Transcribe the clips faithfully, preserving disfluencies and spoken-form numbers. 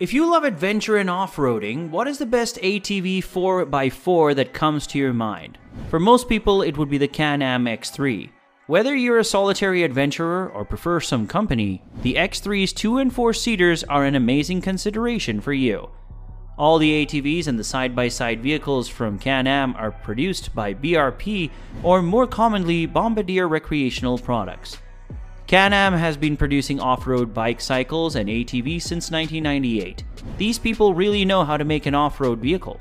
If you love adventure and off-roading, what is the best A T V four by four that comes to your mind? For most people, it would be the Can-Am X three. Whether you're a solitary adventurer or prefer some company, the X three's two and four seaters are an amazing consideration for you. All the A T Vs and the side-by-side vehicles from Can-Am are produced by B R P, or more commonly, Bombardier Recreational Products. Can-Am has been producing off-road bike cycles and A T Vs since nineteen ninety-eight. These people really know how to make an off-road vehicle.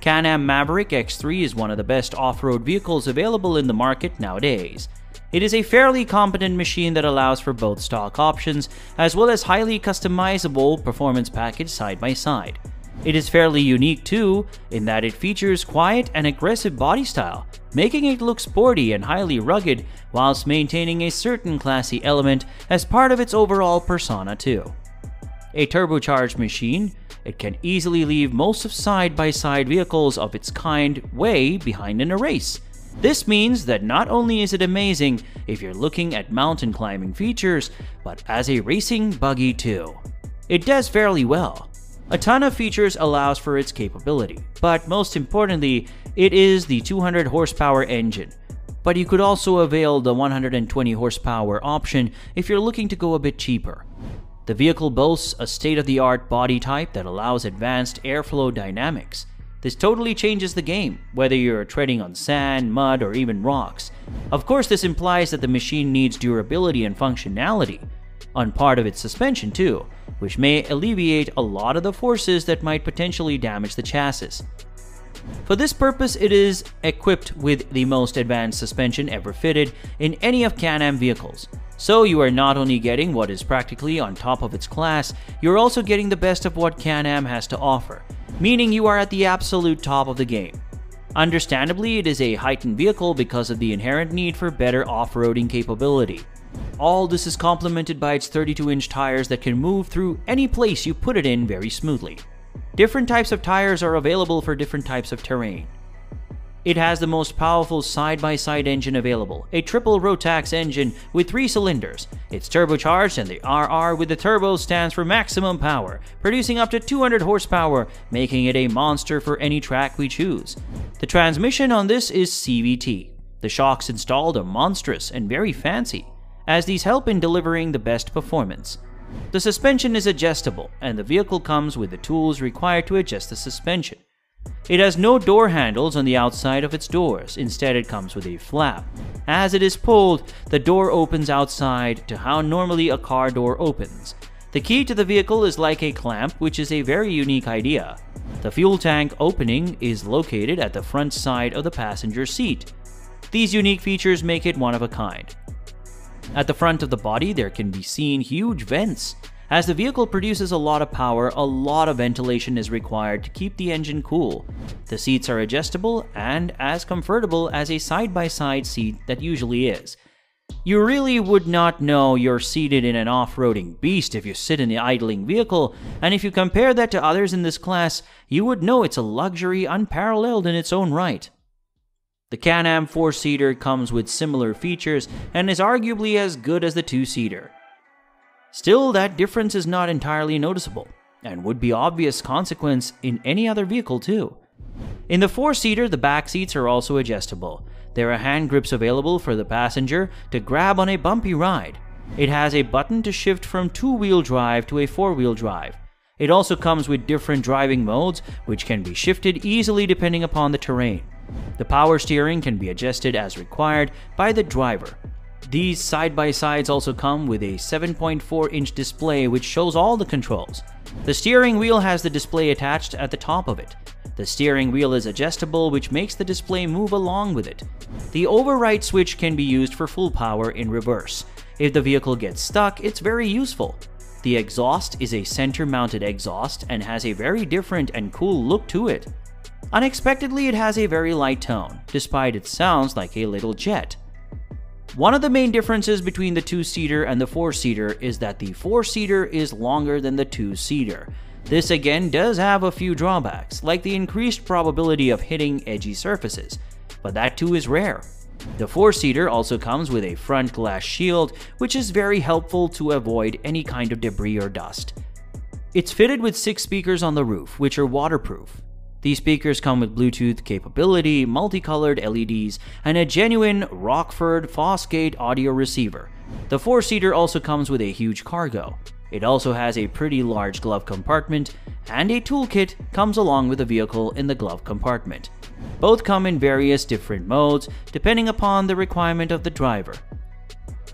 Can-Am Maverick X three is one of the best off-road vehicles available in the market nowadays. It is a fairly competent machine that allows for both stock options as well as highly customizable performance package side-by-side. It is fairly unique too, in that it features quiet and aggressive body style, making it look sporty and highly rugged whilst maintaining a certain classy element as part of its overall persona too. A turbocharged machine, it can easily leave most of side-by-side vehicles of its kind way behind in a race. This means that not only is it amazing if you're looking at mountain climbing features, but as a racing buggy too. It does fairly well. A ton of features allows for its capability, but most importantly, it is the two hundred horsepower engine. But you could also avail the one hundred twenty horsepower option if you're looking to go a bit cheaper. The vehicle boasts a state-of-the-art body type that allows advanced airflow dynamics. This totally changes the game, whether you're treading on sand, mud, or even rocks. Of course, this implies that the machine needs durability and functionality on part of its suspension too, which may alleviate a lot of the forces that might potentially damage the chassis. For this purpose, it is equipped with the most advanced suspension ever fitted in any of Can-Am vehicles. So you are not only getting what is practically on top of its class, you're also getting the best of what Can-Am has to offer, meaning you are at the absolute top of the game. Understandably, it is a heightened vehicle because of the inherent need for better off-roading capability. All this is complemented by its thirty-two inch tires that can move through any place you put it in very smoothly. Different types of tires are available for different types of terrain. It has the most powerful side-by-side engine available, a triple Rotax engine with three cylinders. It's turbocharged, and the R R with the turbo stands for maximum power, producing up to two hundred horsepower, making it a monster for any track we choose. The transmission on this is C V T. The shocks installed are monstrous and very fancy, as these help in delivering the best performance. The suspension is adjustable, and the vehicle comes with the tools required to adjust the suspension. It has no door handles on the outside of its doors. Instead, it comes with a flap. As it is pulled, the door opens outside to how normally a car door opens. The key to the vehicle is like a clamp, which is a very unique idea. The fuel tank opening is located at the front side of the passenger seat. These unique features make it one of a kind. At the front of the body, there can be seen huge vents. As the vehicle produces a lot of power, a lot of ventilation is required to keep the engine cool. The seats are adjustable and as comfortable as a side-by-side seat that usually is. You really would not know you're seated in an off-roading beast if you sit in the idling vehicle, and if you compare that to others in this class, you would know it's a luxury unparalleled in its own right. The Can-Am four-seater comes with similar features and is arguably as good as the two-seater. Still, that difference is not entirely noticeable, and would be obvious consequence in any other vehicle too. In the four-seater, the back seats are also adjustable. There are hand grips available for the passenger to grab on a bumpy ride. It has a button to shift from two-wheel drive to a four-wheel drive. It also comes with different driving modes, which can be shifted easily depending upon the terrain. The power steering can be adjusted as required by the driver. These side-by-sides also come with a seven point four inch display which shows all the controls. The steering wheel has the display attached at the top of it. The steering wheel is adjustable, which makes the display move along with it. The override switch can be used for full power in reverse. If the vehicle gets stuck, it's very useful. The exhaust is a center-mounted exhaust and has a very different and cool look to it. Unexpectedly, it has a very light tone, despite it sounds like a little jet. One of the main differences between the two-seater and the four-seater is that the four-seater is longer than the two-seater. This again does have a few drawbacks, like the increased probability of hitting edgy surfaces, but that too is rare. The four-seater also comes with a front glass shield, which is very helpful to avoid any kind of debris or dust. It's fitted with six speakers on the roof, which are waterproof. These speakers come with Bluetooth capability, multicolored L E Ds, and a genuine Rockford Fosgate audio receiver. The four-seater also comes with a huge cargo. It also has a pretty large glove compartment, and a toolkit comes along with the vehicle in the glove compartment. Both come in various different modes, depending upon the requirement of the driver.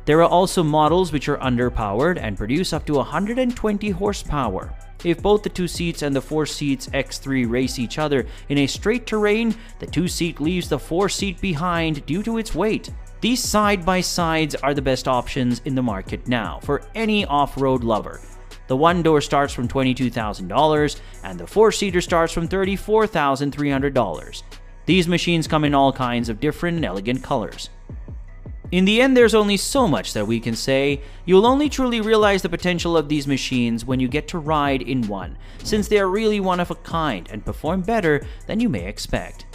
There are also models which are underpowered and produce up to one hundred twenty horsepower. If both the two-seats and the four-seats X three race each other in a straight terrain, the two-seat leaves the four-seat behind due to its weight. These side-by-sides are the best options in the market now for any off-road lover. The one-door starts from twenty-two thousand dollars and the four-seater starts from thirty-four thousand three hundred dollars. These machines come in all kinds of different and elegant colors. In the end, there's only so much that we can say. You'll only truly realize the potential of these machines when you get to ride in one, since they are really one of a kind and perform better than you may expect.